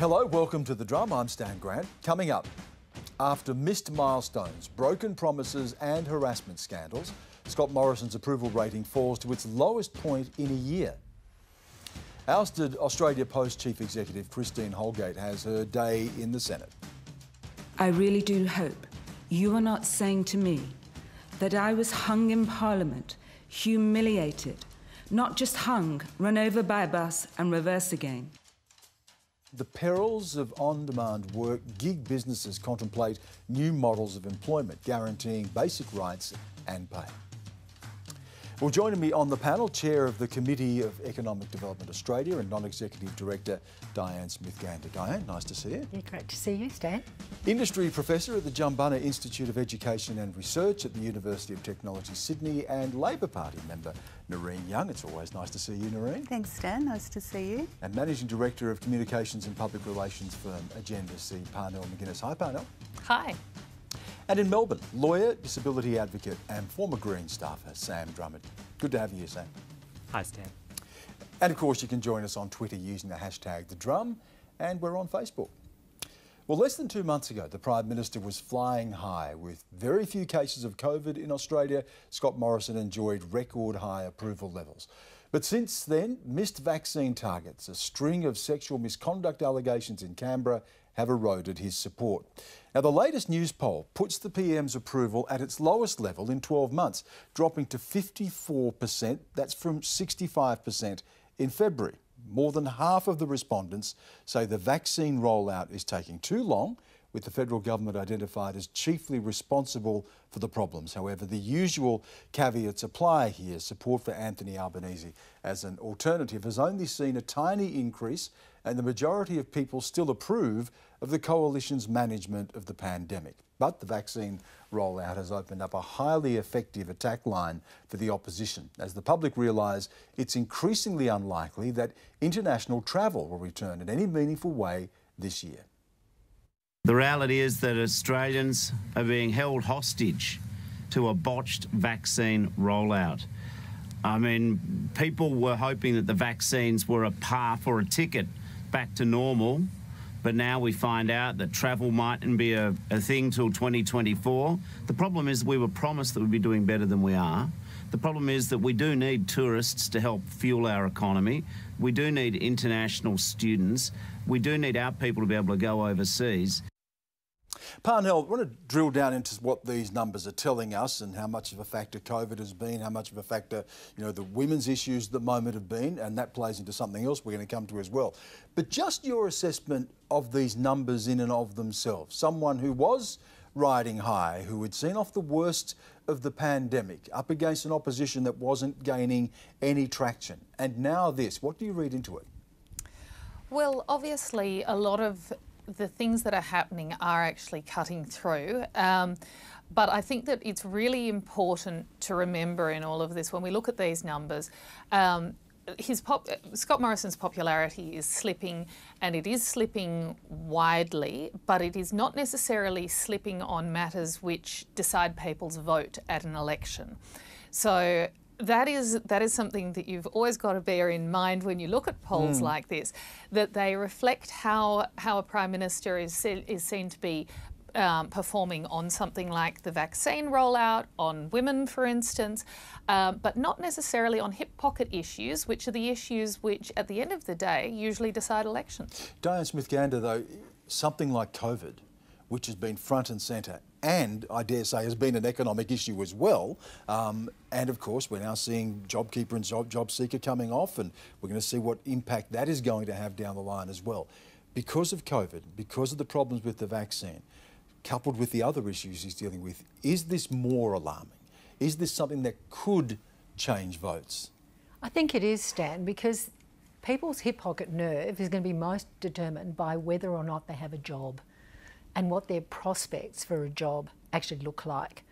Hello, welcome to The Drum. I'm Stan Grant. Coming up, after missed milestones, broken promises and harassment scandals, Scott Morrison's approval rating falls to its lowest point in a year. Ousted Australia Post Chief Executive Christine Holgate has her day in the Senate. I really do hope you are not saying to me that I was hung in Parliament, humiliated, not just hung, run over by a bus and reverse again. The perils of on-demand work, gig businesses contemplate new models of employment, guaranteeing basic rights and pay. Well, joining me on the panel, Chair of the Committee of Economic Development Australia and Non-Executive Director Diane Smith-Gander. Diane, nice to see you. Yeah, great to see you, Stan. Industry Professor at the Jumbunna Institute of Education and Research at the University of Technology, Sydney, and Labor Party member Nareen Young. It's always nice to see you, Nareen. Thanks, Stan. Nice to see you. And Managing Director of Communications and Public Relations firm Agenda C, Parnell McGuinness. Hi, Parnell. Hi. And in Melbourne, lawyer, disability advocate and former Green staffer Sam Drummond. Good to have you here, Sam. Hi, Stan. And of course, you can join us on Twitter using the hashtag #TheDrum, and we're on Facebook. Well, less than 2 months ago, the Prime Minister was flying high. With very few cases of COVID in Australia, Scott Morrison enjoyed record high approval levels. But since then, missed vaccine targets, a string of sexual misconduct allegations in Canberra have eroded his support. Now, the latest news poll puts the PM's approval at its lowest level in 12 months, dropping to 54%. That's from 65% in February. More than half of the respondents say the vaccine rollout is taking too long, with the federal government identified as chiefly responsible for the problems. However, the usual caveats apply here. Support for Anthony Albanese as an alternative has only seen a tiny increase, and the majority of people still approve of the coalition's management of the pandemic. But the vaccine rollout has opened up a highly effective attack line for the opposition, as the public realise it's increasingly unlikely that international travel will return in any meaningful way this year. The reality is that Australians are being held hostage to a botched vaccine rollout. I mean, people were hoping that the vaccines were a path or a ticket back to normal, but now we find out that travel mightn't be a thing till 2024. The problem is we were promised that we'd be doing better than we are. The problem is that we do need tourists to help fuel our economy. We do need international students. We do need our people to be able to go overseas. Parnell, I want to drill down into what these numbers are telling us and how much of a factor COVID has been, how much of a factor, you know, the women's issues at the moment have been, and that plays into something else we're going to come to as well. But just your assessment of these numbers in and of themselves, someone who was riding high, who had seen off the worst of the pandemic, up against an opposition that wasn't gaining any traction, and now this, what do you read into it? Well, obviously, a lot of the things that are happening are actually cutting through. But I think that it's really important to remember in all of this, when we look at these numbers, Scott Morrison's popularity is slipping, and it is slipping widely, but it is not necessarily slipping on matters which decide people's vote at an election. So that is something that you've always got to bear in mind when you look at polls like this, that they reflect how a Prime Minister is seen to be performing on something like the vaccine rollout, on women, for instance, but not necessarily on hip pocket issues, which are the issues which, at the end of the day, usually decide elections. Diane Smith-Gander, though, something like COVID, which has been front and centre, and I dare say has been an economic issue as well. And of course, we're now seeing JobKeeper and JobSeeker coming off, and we're going to see what impact that is going to have down the line as well. Because of COVID, because of the problems with the vaccine, coupled with the other issues he's dealing with, is this more alarming? Is this something that could change votes? I think it is, Stan, because people's hip pocket nerve is going to be most determined by whether or not they have a job and what their prospects for a job actually look like.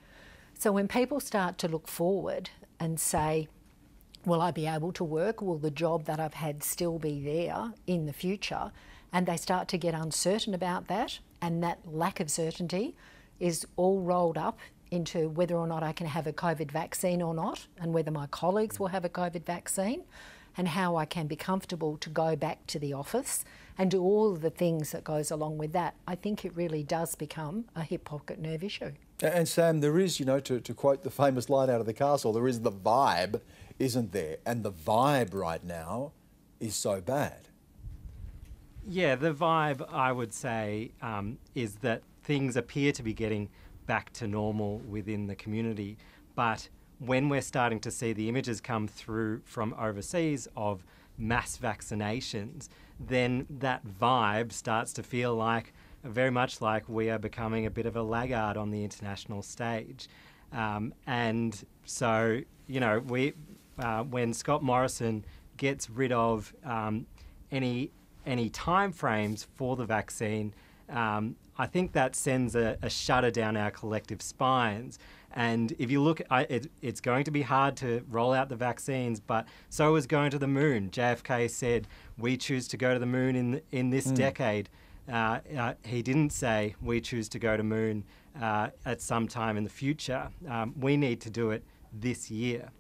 So when people start to look forward and say, will I be able to work? Will the job that I've had still be there in the future? And they start to get uncertain about that, and that lack of certainty is all rolled up into whether or not I can have a COVID vaccine or not, and whether my colleagues will have a COVID vaccine, and how I can be comfortable to go back to the office and do all of the things that goes along with that, I think it really does become a hip pocket nerve issue. And Sam, there is, you know, to quote the famous line out of The Castle, there is the vibe, isn't there? And the vibe right now is so bad. Yeah, the vibe, I would say, is that things appear to be getting back to normal within the community. But when we're starting to see the images come through from overseas of mass vaccinations, then that vibe starts to feel like, very much like, we are becoming a bit of a laggard on the international stage. And so, you know, we when Scott Morrison gets rid of any time frames for the vaccine, I think that sends a shudder down our collective spines. And if you look, it's going to be hard to roll out the vaccines, but so is going to the moon. JFK said, we choose to go to the moon in this decade. He didn't say, we choose to go to moon at some time in the future. We need to do it this year.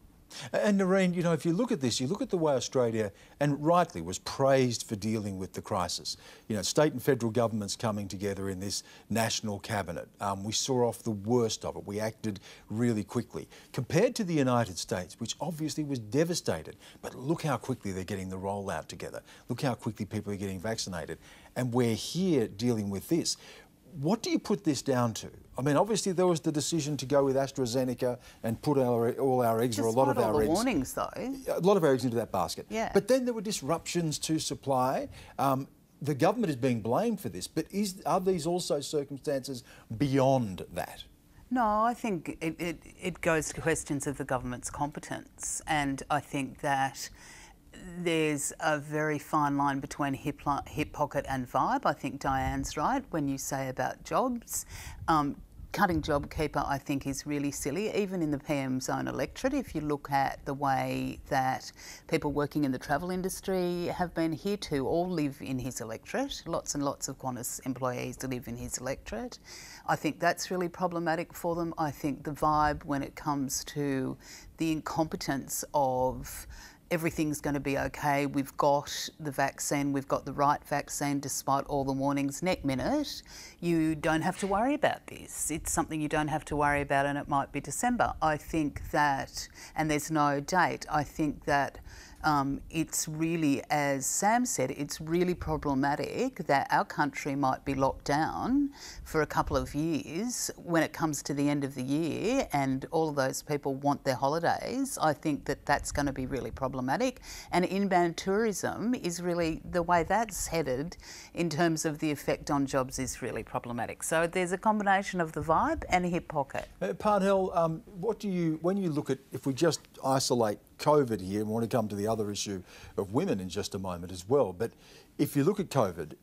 And Nareen, you know, if you look at this, you look at the way Australia, and rightly, was praised for dealing with the crisis. You know, state and federal governments coming together in this national cabinet. We saw off the worst of it. We acted really quickly. Compared to the United States, which obviously was devastated, but look how quickly they're getting the rollout together. Look how quickly people are getting vaccinated. And we're here dealing with this. What do you put this down to? I mean, obviously there was the decision to go with AstraZeneca and put all our eggs, or a lot of our eggs. Warnings, though. A lot of our eggs into that basket. Yeah. But then there were disruptions to supply. The government is being blamed for this, but are these also circumstances beyond that? No, I think it goes to questions of the government's competence, and I think that there's a very fine line between hip pocket and vibe. I think Diane's right when you say about jobs. Cutting JobKeeper, I think, is really silly, even in the PM's own electorate. If you look at the way that people working in the travel industry have been hitherto, all live in his electorate. Lots and lots of Qantas employees live in his electorate. I think that's really problematic for them. I think the vibe when it comes to the incompetence of everything's going to be okay, we've got the vaccine, we've got the right vaccine despite all the warnings, next minute you don't have to worry about this. It's something you don't have to worry about, and it might be December. I think that, and there's no date, I think that it's really, as Sam said, it's really problematic that our country might be locked down for a couple of years. When it comes to the end of the year and all of those people want their holidays, I think that that's going to be really problematic. And inbound tourism is really, the way that's headed in terms of the effect on jobs, is really problematic. So there's a combination of the vibe and a hip pocket. Parnell, what do you, when you look at, if we just isolate COVID here, and we want to come to the other issue of women in just a moment as well. But if you look at COVID,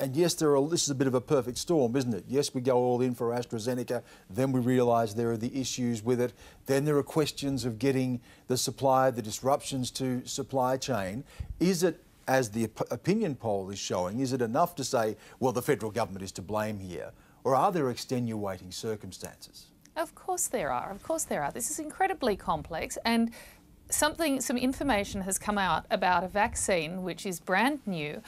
and yes, this is a bit of a perfect storm, isn't it? Yes, we go all in for AstraZeneca, then we realise there are the issues with it, then there are questions of getting the supply, the disruptions to supply chain. Is it, as the opinion poll is showing, is it enough to say, well, the federal government is to blame here? Or are there extenuating circumstances? Of course there are, of course there are. This is incredibly complex, and some information has come out about a vaccine which is brand new,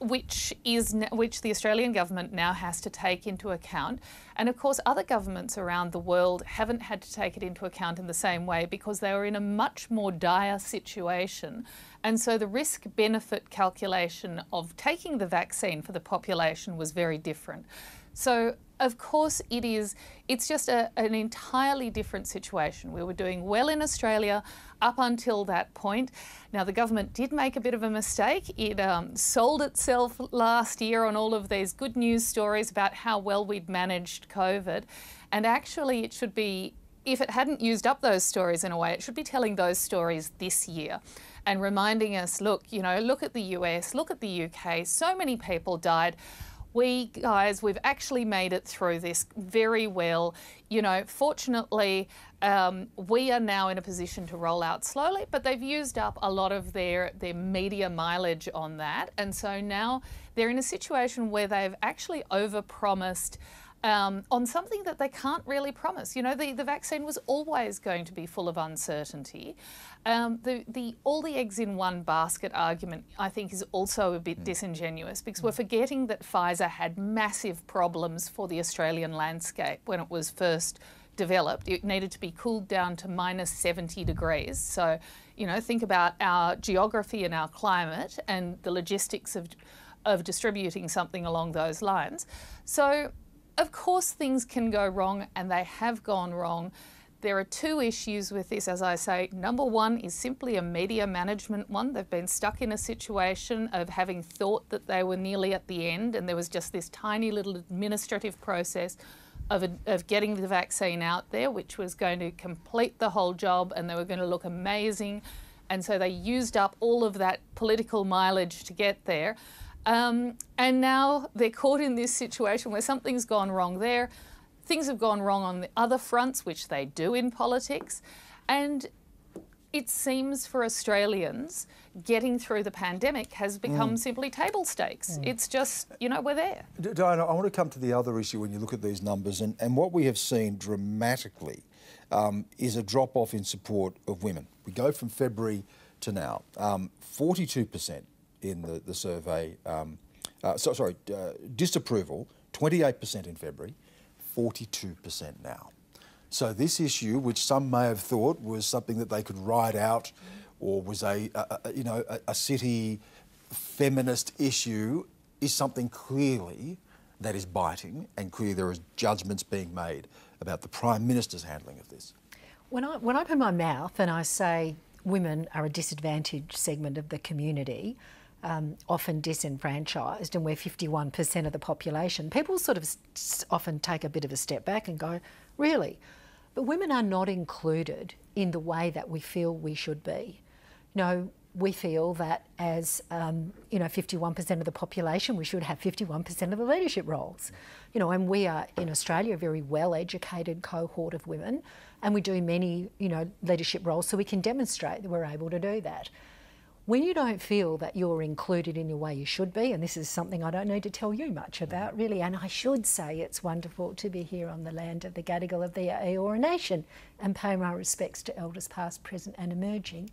which the Australian government now has to take into account. And of course other governments around the world haven't had to take it into account in the same way because they were in a much more dire situation. And so the risk-benefit calculation of taking the vaccine for the population was very different. So of course it is, it's just an entirely different situation. We were doing well in Australia up until that point. Now the government did make a bit of a mistake. It sold itself last year on all of these good news stories about how well we'd managed COVID. And actually it should be, if it hadn't used up those stories in a way, it should be telling those stories this year and reminding us, look, you know, look at the US, look at the UK, so many people died. We guys, we've actually made it through this very well. You know, fortunately, we are now in a position to roll out slowly, but they've used up a lot of their media mileage on that. And so now they're in a situation where they've actually overpromised on something that they can't really promise. You know, the vaccine was always going to be full of uncertainty. The all the eggs in one basket argument, I think, is also a bit disingenuous, because we're forgetting that Pfizer had massive problems for the Australian landscape when it was first developed. It needed to be cooled down to minus 70 degrees. So, you know, think about our geography and our climate and the logistics of distributing something along those lines. So, of course, things can go wrong, and they have gone wrong. There are two issues with this, as I say. Number one is simply a media management one. They've been stuck in a situation of having thought that they were nearly at the end, and there was just this tiny little administrative process of getting the vaccine out there, which was going to complete the whole job, and they were going to look amazing. And so they used up all of that political mileage to get there. And now they're caught in this situation where something's gone wrong there. Things have gone wrong on the other fronts, which they do in politics. And it seems for Australians, getting through the pandemic has become simply table stakes. It's just, you know, we're there. Diana, I want to come to the other issue when you look at these numbers. And what we have seen dramatically is a drop-off in support of women. We go from February to now, 42%. In the survey, disapproval, 28% in February, 42% now. So this issue, which some may have thought was something that they could ride out or was a city feminist issue, is something clearly that is biting, and clearly there are judgments being made about the Prime Minister's handling of this. When I open my mouth and I say women are a disadvantaged segment of the community, often disenfranchised, and we're 51% of the population, people sort of often take a bit of a step back and go, really? But women are not included in the way that we feel we should be. You know, we feel that as, 51% of the population, we should have 51% of the leadership roles. You know, and we are, in Australia, a very well-educated cohort of women, and we do many, leadership roles, so we can demonstrate that we're able to do that. When you don't feel that you're included in the way you should be, and this is something I don't need to tell you much about, really, and I should say it's wonderful to be here on the land of the Gadigal of the Eora Nation and pay my respects to Elders past, present and emerging.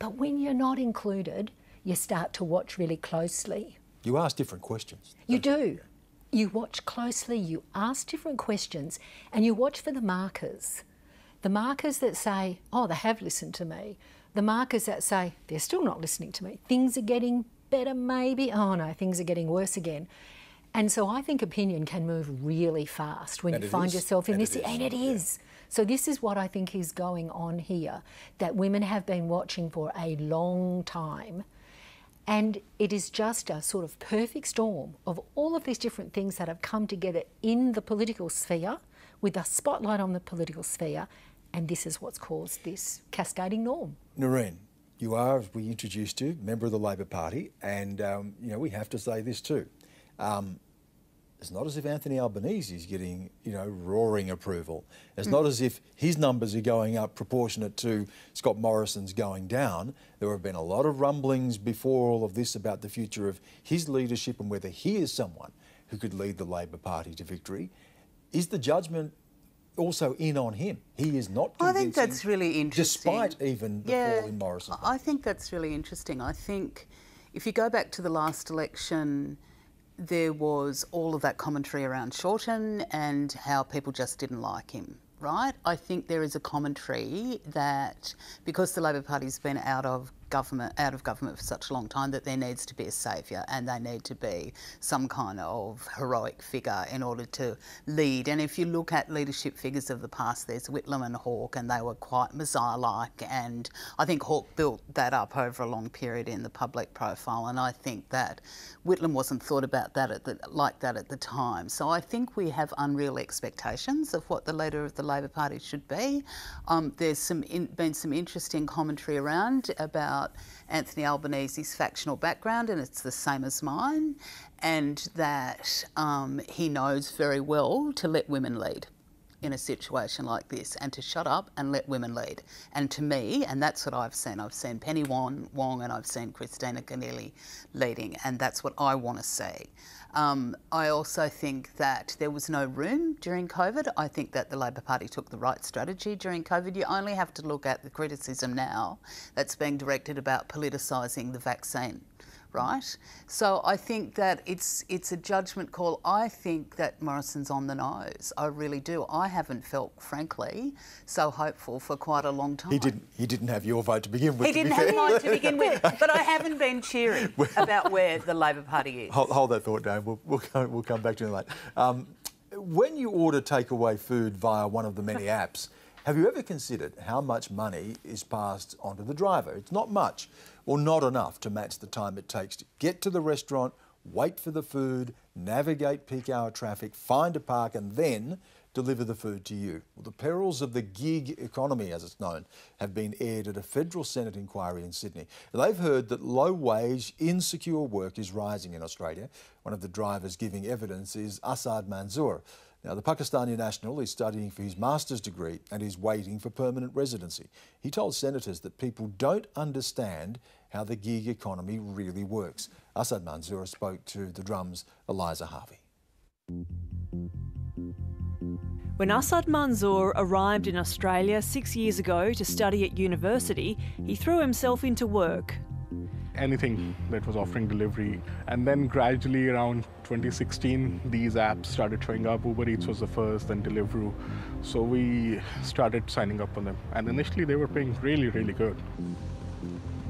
But when you're not included, you start to watch really closely. You ask different questions. You do. You watch closely, you ask different questions, and you watch for the markers. The markers that say, oh, they have listened to me. The markers that say, they're still not listening to me. Things are getting better, maybe. Oh, no, things are getting worse again. And so I think opinion can move really fast when you find yourself in this. And it is. So this is what I think is going on here, that women have been watching for a long time. And it is just a sort of perfect storm of all of these different things that have come together in the political sphere, with a spotlight on the political sphere, and this is what's caused this cascading norm. Nareen, you are, as we introduced you, member of the Labor Party, and we have to say this too. It's not as if Anthony Albanese is getting, roaring approval. It's not as if his numbers are going up proportionate to Scott Morrison's going down. There have been a lot of rumblings before all of this about the future of his leadership and whether he is someone who could lead the Labor Party to victory. Is the judgment also in on him? He is not convincing. I think that's really interesting. Despite even the fall in Morrison. I think that's really interesting. I think if you go back to the last election, there was all of that commentary around Shorten and how people just didn't like him, right? I think there is a commentary that because the Labor Party's been out of government for such a long time, that there needs to be a saviour and they need to be some kind of heroic figure in order to lead. And if you look at leadership figures of the past, there's Whitlam and Hawke, and they were quite Messiah-like, and I think Hawke built that up over a long period in the public profile, and I think that Whitlam wasn't thought about that at the time. So I think we have unreal expectations of what the leader of the Labor Party should be. There's been some interesting commentary around about Anthony Albanese's factional background, and it's the same as mine, and that he knows very well to let women lead. in a situation like this and to shut up and let women lead. And to me, and that's what I've seen Penny Wong and I've seen Kristina Keneally leading, and that's what I want to see. I also think that there was no room during COVID. I think that the Labor Party took the right strategy during COVID. You only have to look at the criticism now that's being directed about politicising the vaccine, right? So I think that it's a judgment call. I think that Morrison's on the nose. I really do. I haven't felt, frankly, so hopeful for quite a long time. He didn't have your vote to begin with. He didn't have mine to begin with, but I haven't been cheering about where the Labor Party is. Hold that thought, Dave. We'll come back to it later. When you order takeaway food via one of the many apps, have you ever considered how much money is passed on to the driver? It's not much, or not enough to match the time it takes to get to the restaurant, wait for the food, navigate peak hour traffic, find a park and then deliver the food to you. Well, the perils of the gig economy, as it's known, have been aired at a federal Senate inquiry in Sydney. They've heard that low-wage, insecure work is rising in Australia. One of the drivers giving evidence is Asad Manzoor. Now, the Pakistani national is studying for his master's degree and is waiting for permanent residency. He told senators that people don't understand how the gig economy really works. Asad Manzoor spoke to The Drum's Eliza Harvey. When Asad Manzoor arrived in Australia 6 years ago to study at university, he threw himself into work. Anything that was offering delivery. And then gradually around 2016, these apps started showing up. Uber Eats was the first, then Deliveroo. So we started signing up on them. And initially they were paying really, really good.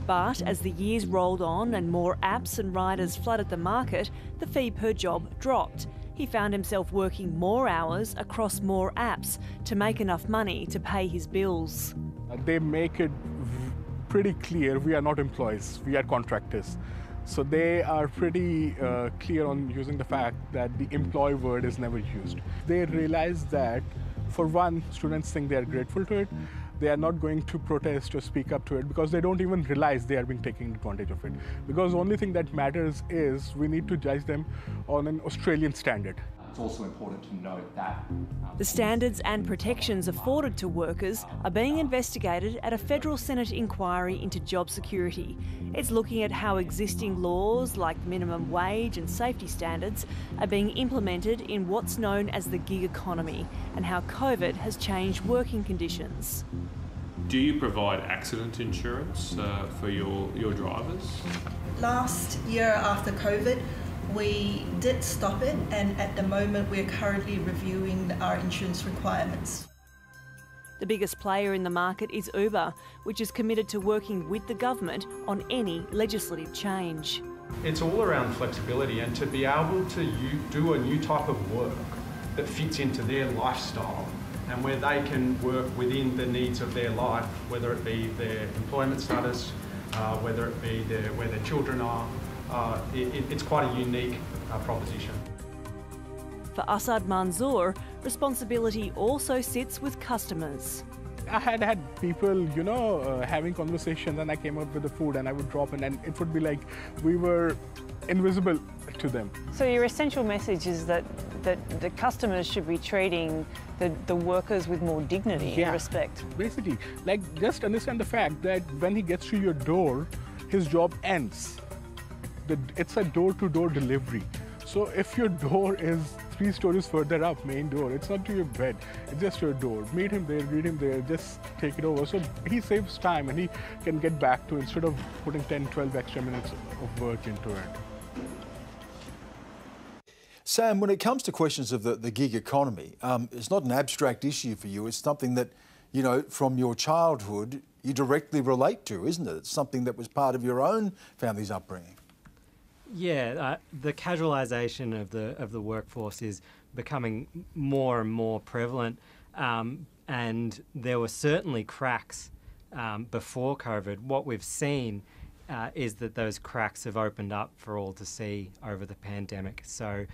But as the years rolled on and more apps and riders flooded the market, the fee per job dropped. He found himself working more hours across more apps to make enough money to pay his bills. They make it pretty clear we are not employees, we are contractors. So they are pretty clear on using the fact that the employee word is never used. They realize that, for one, students think they are grateful to it. They are not going to protest or speak up to it because they don't even realize they are being taken advantage of it. Because the only thing that matters is we need to judge them on an Australian standard. It's also important to note that the standards and protections afforded to workers are being investigated at a federal Senate inquiry into job security. It's looking at how existing laws like minimum wage and safety standards are being implemented in what's known as the gig economy and how COVID has changed working conditions. Do you provide accident insurance for your drivers? Last year after COVID, we did stop it, and at the moment we're currently reviewing our insurance requirements. The biggest player in the market is Uber, which is committed to working with the government on any legislative change. It's all around flexibility and to be able to do a new type of work that fits into their lifestyle and where they can work within the needs of their life, whether it be their employment status, whether it be where their children are. It's quite a unique proposition. For Asad Manzoor, responsibility also sits with customers. I had people, you know, having conversations, and I came up with the food and I would drop in and it would be like we were invisible to them. So your essential message is that the customers should be treating the workers with more dignity and respect. Basically, like just understand the fact that when he gets to your door, his job ends. It's a door-to-door delivery. So if your door is 3 stories further up, main door, it's not to your bed, it's just your door. Meet him there, greet him there, just take it over. So he saves time and he can get back to, instead of putting 10, 12 extra minutes of work into it. Sam, when it comes to questions of the gig economy, it's not an abstract issue for you. It's something that, you know, from your childhood, you directly relate to, isn't it? It's something that was part of your own family's upbringing. Yeah, the casualisation of the workforce is becoming more and more prevalent, and there were certainly cracks before COVID. What we've seen is that those cracks have opened up for all to see over the pandemic. So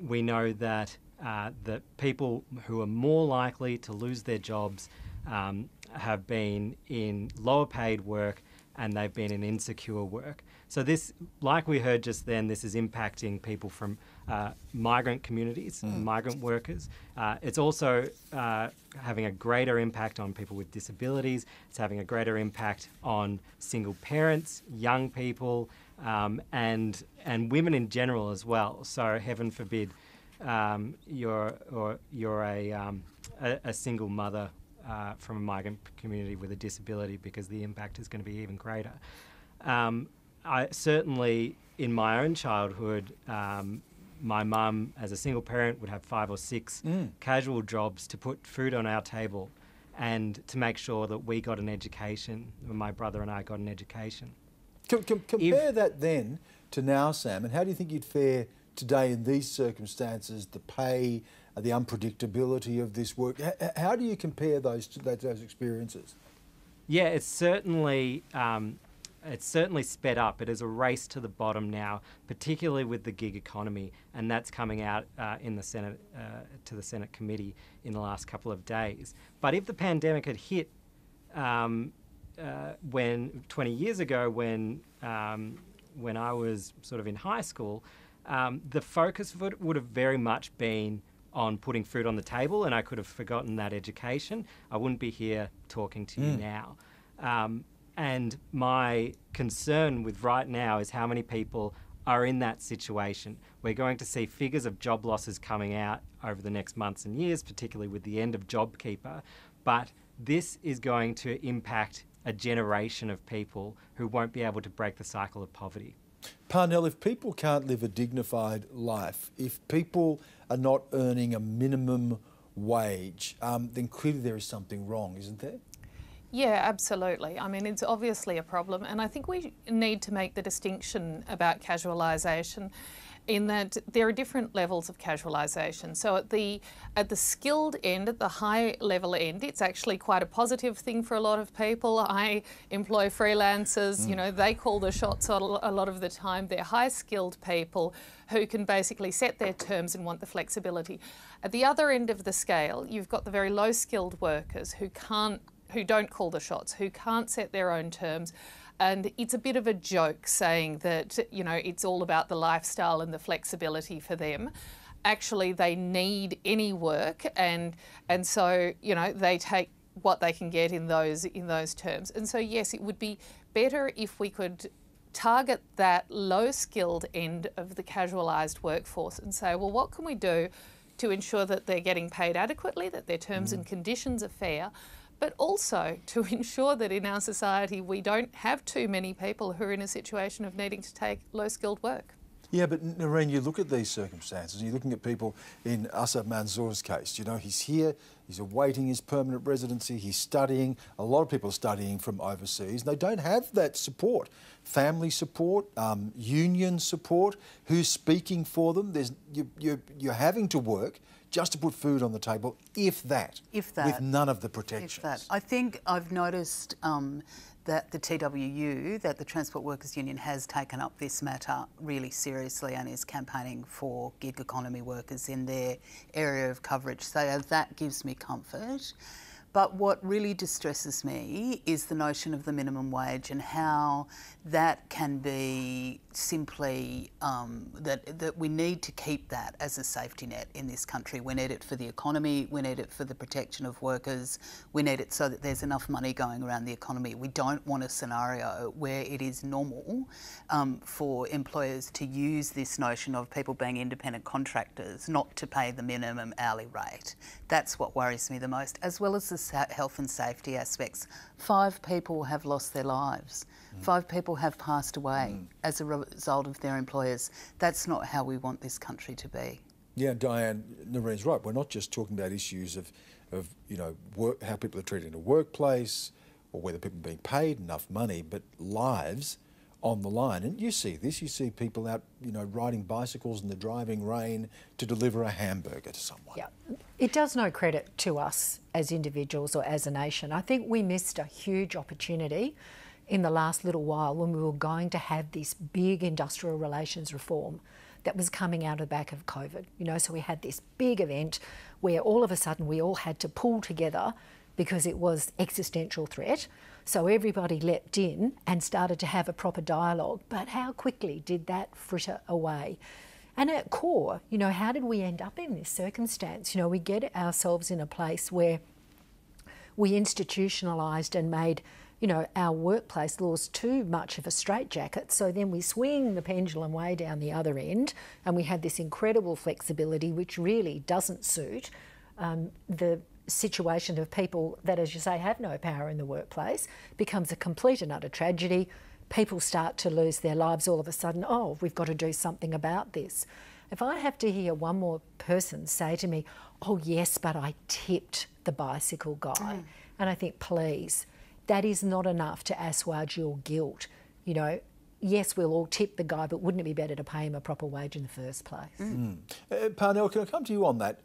we know that that people who are more likely to lose their jobs have been in lower paid work and they've been in insecure work. So this, like we heard just then, this is impacting people from migrant communities, migrant workers. It's also having a greater impact on people with disabilities. It's having a greater impact on single parents, young people, and women in general as well. So heaven forbid you're a single mother from a migrant community with a disability, because the impact is going to be even greater. I certainly, in my own childhood, my mum, as a single parent, would have 5 or 6 casual jobs to put food on our table and to make sure that we got an education, when my brother and I got an education. Compare that then to now, Sam, and how do you think you'd fare today in these circumstances, the pay, the unpredictability of this work? How do you compare those to those experiences? Yeah, it's certainly sped up. It is a race to the bottom now, particularly with the gig economy, and that's coming out in the Senate to the Senate committee in the last couple of days. But if the pandemic had hit when 20 years ago, when I was sort of in high school, the focus of it would have very much been on putting food on the table, and I could have forgotten that education. I wouldn't be here talking to you now. And my concern with right now is how many people are in that situation. We're going to see figures of job losses coming out over the next months and years, particularly with the end of JobKeeper. But this is going to impact a generation of people who won't be able to break the cycle of poverty. Parnell, if people can't live a dignified life, if people are not earning a minimum wage, then clearly there is something wrong, isn't there? Yeah, absolutely. I mean, it's obviously a problem, and I think we need to make the distinction about casualisation, in that there are different levels of casualisation. So at the skilled end, at the high level end, it's actually quite a positive thing for a lot of people. I employ freelancers, you know, they call the shots a lot of the time. They're high skilled people who can basically set their terms and want the flexibility. At the other end of the scale, you've got the very low skilled workers who don't call the shots, who can't set their own terms. And it's a bit of a joke saying that, you know, it's all about the lifestyle and the flexibility for them. Actually, they need any work, and so, you know, they take what they can get in those terms. And so, yes, it would be better if we could target that low-skilled end of the casualised workforce and say, well, what can we do to ensure that they're getting paid adequately, that their terms and conditions are fair, but also to ensure that in our society we don't have too many people who are in a situation of needing to take low-skilled work. Yeah, but Nareen, you look at these circumstances, you're looking at people in Asad Manzoor's case, you know, he's here, he's awaiting his permanent residency, he's studying, a lot of people are studying from overseas, and they don't have that support, family support, union support, who's speaking for them. There's, you're having to work just to put food on the table, if that, with none of the protections. If that. I think I've noticed that the TWU, that the Transport Workers Union, has taken up this matter really seriously and is campaigning for gig economy workers in their area of coverage. So that gives me comfort. But what really distresses me is the notion of the minimum wage and how that can be simply, that we need to keep that as a safety net in this country. We need it for the economy, we need it for the protection of workers, we need it so that there's enough money going around the economy. We don't want a scenario where it is normal for employers to use this notion of people being independent contractors not to pay the minimum hourly rate. That's what worries me the most, as well as the health and safety aspects. 5 people have lost their lives. 5 people have passed away as a result of their employers. That's not how we want this country to be. Yeah, Diane, Nareen's right. We're not just talking about issues of you know, work, how people are treated in a workplace or whether people are being paid enough money, but lives on the line. And you see this. You see people out, you know, riding bicycles in the driving rain to deliver a hamburger to someone. Yeah. It does no credit to us as individuals or as a nation. I think we missed a huge opportunity in the last little while when we were going to have this big industrial relations reform that was coming out of the back of COVID. You know, so we had this big event where all of a sudden we all had to pull together because it was existential threat. So everybody leapt in and started to have a proper dialogue. But how quickly did that fritter away? And at core, you know, how did we end up in this circumstance? You know, we get ourselves in a place where we institutionalised and made, you know, our workplace laws too much of a straitjacket. So then we swing the pendulum way down the other end, and we had this incredible flexibility which really doesn't suit the situation of people that, as you say, have no power in the workplace. Becomes a complete and utter tragedy. People start to lose their lives all of a sudden. Oh, we've got to do something about this. If I have to hear one more person say to me, oh yes, but I tipped the bicycle guy, and I think, please, that is not enough to assuage your guilt. You know, yes, we'll all tip the guy, but wouldn't it be better to pay him a proper wage in the first place? Parnell, can I come to you on that?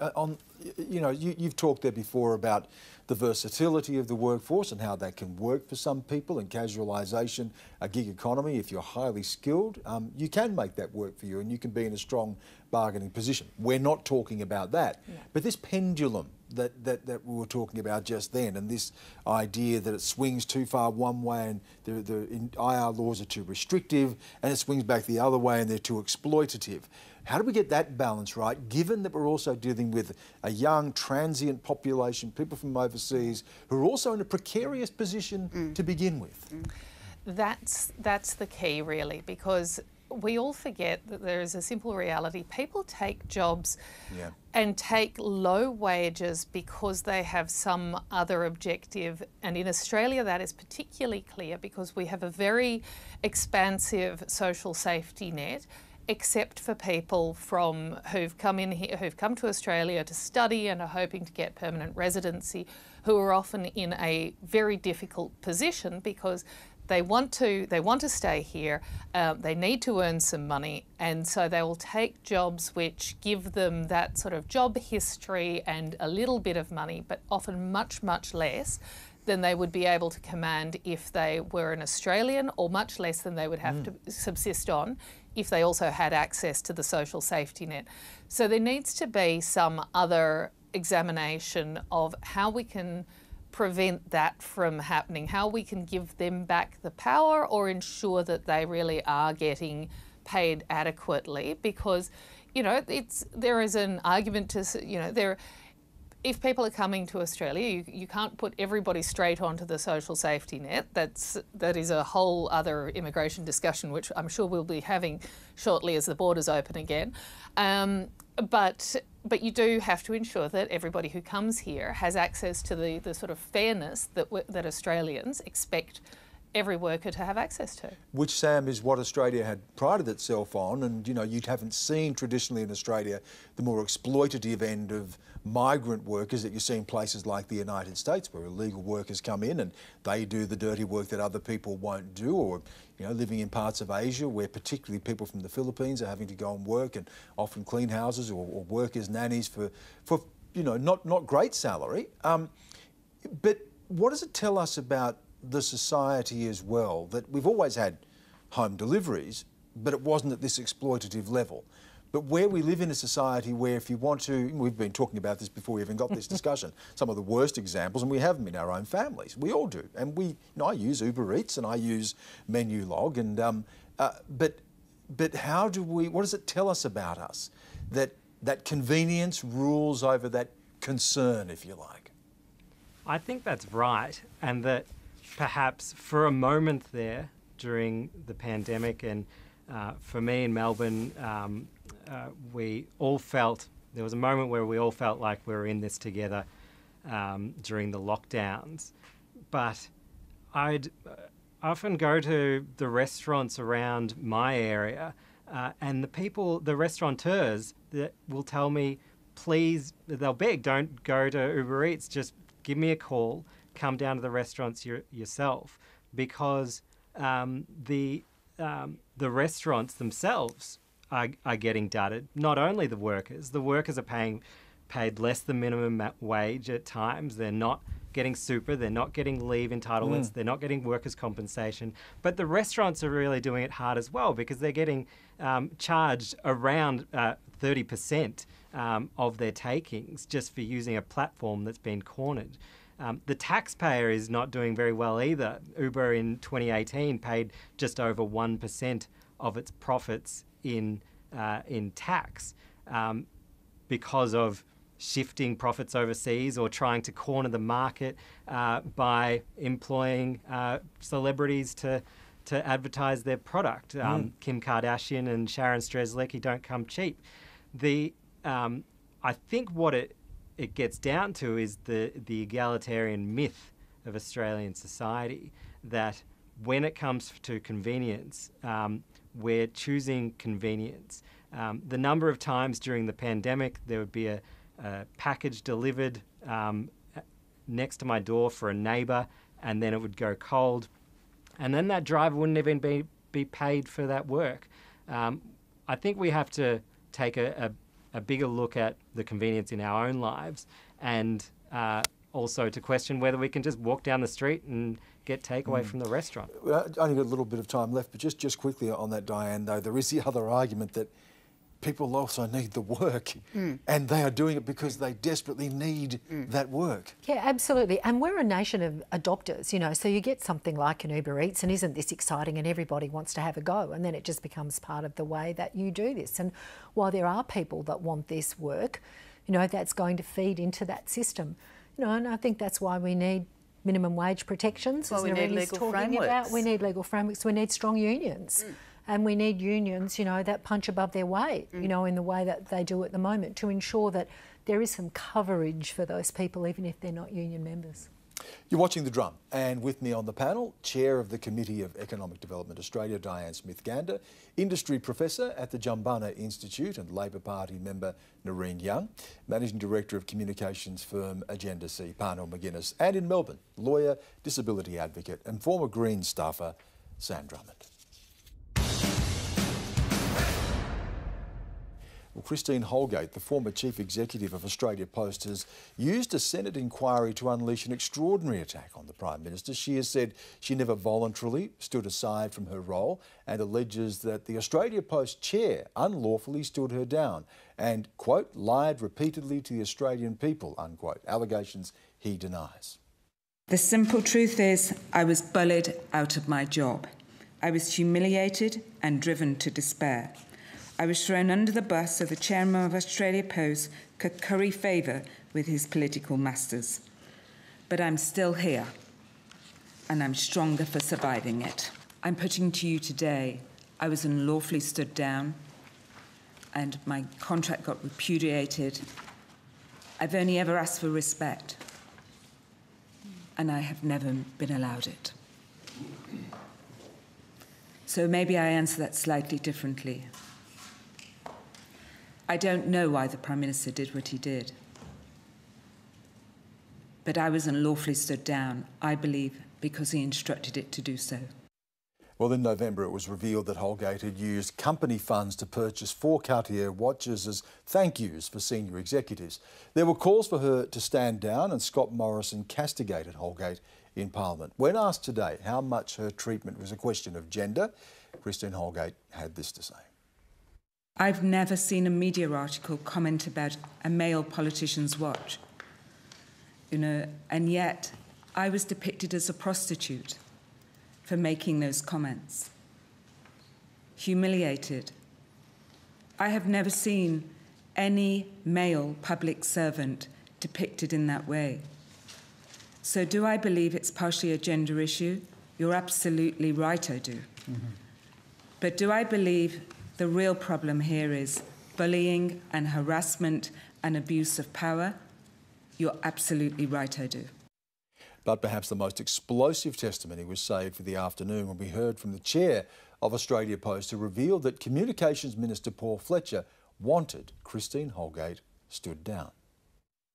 You know, you've talked there before about the versatility of the workforce and how that can work for some people, and casualisation, a gig economy, if you're highly skilled, you can make that work for you and you can be in a strong bargaining position. We're not talking about that. Yeah. But this pendulum that we were talking about just then, and this idea that it swings too far one way and the IR laws are too restrictive, and it swings back the other way and they're too exploitative. How do we get that balance right, given that we're also dealing with a young, transient population, people from overseas, who are also in a precarious position to begin with? That's the key, really, because we all forget that there is a simple reality. People take jobs and take low wages because they have some other objective. And in Australia, that is particularly clear because we have a very expansive social safety net, except for people from who've come to Australia to study and are hoping to get permanent residency, who are often in a very difficult position because they want to stay here, they need to earn some money, and so they will take jobs which give them that sort of job history and a little bit of money, but often much, much less than they would be able to command if they were an Australian, or much less than they would have to subsist on if they also had access to the social safety net. So there needs to be some other examination of how we can prevent that from happening, how we can give them back the power or ensure that they really are getting paid adequately. Because, you know, there is an argument to, you know, if people are coming to Australia, you can't put everybody straight onto the social safety net. That is a whole other immigration discussion, which I'm sure we'll be having shortly as the borders open again. But you do have to ensure that everybody who comes here has access to the sort of fairness that Australians expect every worker to have access to. Which, Sam, is what Australia had prided itself on, and, you know, you haven't seen traditionally in Australia the more exploitative end of migrant workers that you see in places like the United States, where illegal workers come in and they do the dirty work that other people won't do, or, you know, living in parts of Asia where particularly people from the Philippines are having to go and work and often clean houses or work as nannies for you know, not great salary. But what does it tell us about the society as well, that we've always had home deliveries, but it wasn't at this exploitative level? But where we live in a society where if you want to, we've been talking about this before we even got this discussion, some of the worst examples, and we have them in our own families. We all do. And we, you know, I use Uber Eats and I use Menu Log, and but how do we, what does it tell us about us that convenience rules over that concern, if you like? I think that's right, and that perhaps for a moment there during the pandemic, and for me in Melbourne, we all felt, there was a moment where we all felt like we were in this together during the lockdowns. But I'd often go to the restaurants around my area, and the restaurateurs that will tell me, please, they'll beg, don't go to Uber Eats, just give me a call, come down to the restaurants yourself, because the restaurants themselves are getting dudded. Not only the workers are paid less than minimum wage at times. They're not getting super, they're not getting leave entitlements, they're not getting workers' compensation. But the restaurants are really doing it hard as well, because they're getting charged around 30% of their takings just for using a platform that's been cornered. The taxpayer is not doing very well either. Uber in 2018 paid just over 1% of its profits in tax because of shifting profits overseas or trying to corner the market by employing celebrities to advertise their product. Kim Kardashian and Sharon Strzelecki don't come cheap. I think what it gets down to is the egalitarian myth of Australian society, that when it comes to convenience, we're choosing convenience. The number of times during the pandemic there would be a package delivered next to my door for a neighbour, and then it would go cold, and then that driver wouldn't even be paid for that work. I think we have to take a bigger look at the convenience in our own lives, and also to question whether we can just walk down the street and get takeaway from the restaurant. Well, only got a little bit of time left, but just quickly on that, Diane, though, there is the other argument that people also need the work, and they are doing it because they desperately need that work. Yeah, absolutely. And we're a nation of adopters, you know, so you get something like an Uber Eats and isn't this exciting, and everybody wants to have a go, and then it just becomes part of the way that you do this. And while there are people that want this work, you know, that's going to feed into that system. You know, and I think that's why we need minimum wage protections, as Nareen is talking about. We need legal frameworks. We need strong unions. And we need unions, you know, that punch above their weight, you know, in the way that they do at the moment, to ensure that there is some coverage for those people, even if they're not union members. You're watching The Drum, and with me on the panel, Chair of the Committee of Economic Development Australia, Diane Smith-Gander, Industry Professor at the Jumbunna Institute and Labor Party member Nareen Young, Managing Director of communications firm Agenda C, Parnell McGuinness, and in Melbourne, lawyer, disability advocate and former Green staffer, Sam Drummond. Well, Christine Holgate, the former Chief Executive of Australia Post, has used a Senate inquiry to unleash an extraordinary attack on the Prime Minister. She has said she never voluntarily stood aside from her role and alleges that the Australia Post chair unlawfully stood her down and, quote, lied repeatedly to the Australian people, unquote, allegations he denies. The simple truth is I was bullied out of my job. I was humiliated and driven to despair. I was thrown under the bus so the chairman of Australia Post could curry favour with his political masters. But I'm still here, and I'm stronger for surviving it. I'm putting to you today, I was unlawfully stood down, and my contract got repudiated. I've only ever asked for respect, and I have never been allowed it. So maybe I answer that slightly differently. I don't know why the Prime Minister did what he did, but I was unlawfully stood down, I believe, because he instructed it to do so. Well, in November it was revealed that Holgate had used company funds to purchase 4 Cartier watches as thank yous for senior executives. There were calls for her to stand down, and Scott Morrison castigated Holgate in Parliament. When asked today how much her treatment was a question of gender, Christine Holgate had this to say. I've never seen a media article comment about a male politician's watch, you know, and yet I was depicted as a prostitute for making those comments. Humiliated. I have never seen any male public servant depicted in that way. So do I believe it's partially a gender issue? You're absolutely right, I do. But do I believe the real problem here is bullying and harassment and abuse of power? You're absolutely right, I do. But perhaps the most explosive testimony was saved for the afternoon when we heard from the chair of Australia Post, who revealed that Communications Minister Paul Fletcher wanted Christine Holgate stood down.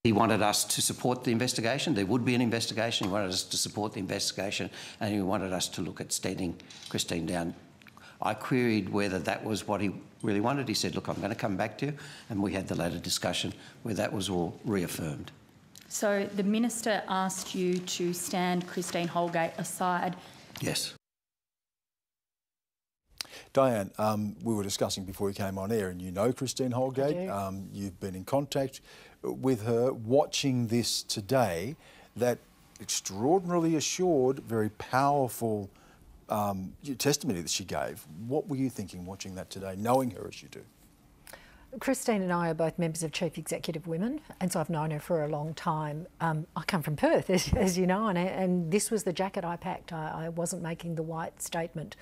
He wanted us to support the investigation. There would be an investigation. He wanted us to support the investigation, and he wanted us to look at standing Christine down. I queried whether that was what he really wanted. He said, look, I'm going to come back to you. And we had the later discussion where that was all reaffirmed. So the minister asked you to stand Christine Holgate aside? Yes. Diane, we were discussing before you came on air, and you know Christine Holgate. You've been in contact with her. Watching this today, that extraordinarily assured, very powerful testimony that she gave. What were you thinking watching that today, knowing her as you do? Christine and I are both members of Chief Executive Women, and so I've known her for a long time. I come from Perth, as you know, and this was the jacket I packed. I wasn't making the white statement.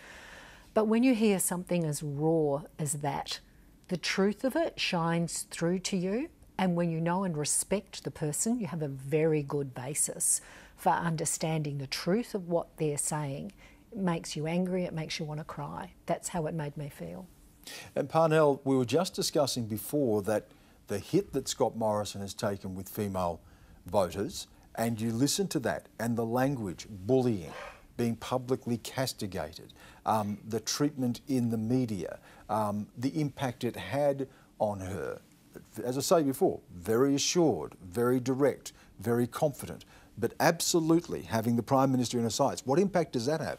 But when you hear something as raw as that, the truth of it shines through to you, and when you know and respect the person, you have a very good basis for understanding the truth of what they're saying. It makes you angry, it makes you want to cry. That's how it made me feel. And Parnell, we were just discussing before that the hit that Scott Morrison has taken with female voters, and you listen to that and the language, bullying, being publicly castigated, the treatment in the media, the impact it had on her. As I say before, very assured, very direct, very confident, but absolutely having the Prime Minister in her sights. What impact does that have?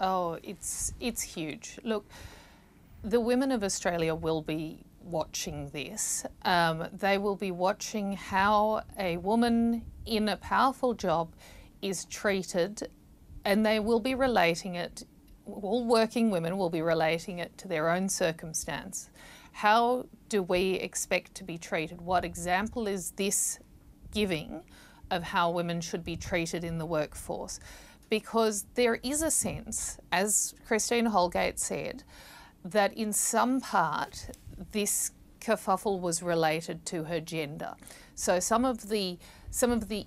Oh, it's huge. Look, the women of Australia will be watching this. They will be watching how a woman in a powerful job is treated, and they will be relating it, all working women will be relating it to their own circumstance. How do we expect to be treated? What example is this giving of how women should be treated in the workforce? Because there is a sense, as Christine Holgate said, that in some part this kerfuffle was related to her gender. So some of the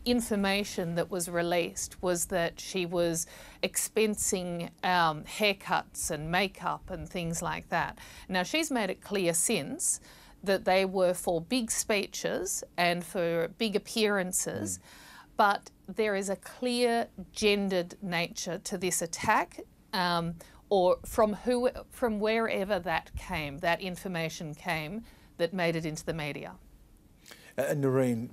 information that was released was that she was expensing haircuts and makeup and things like that. Now, she's made it clear since that they were for big speeches and for big appearances, but there is a clear gendered nature to this attack. Or from wherever that came, that information came, that made it into the media. And Nareen,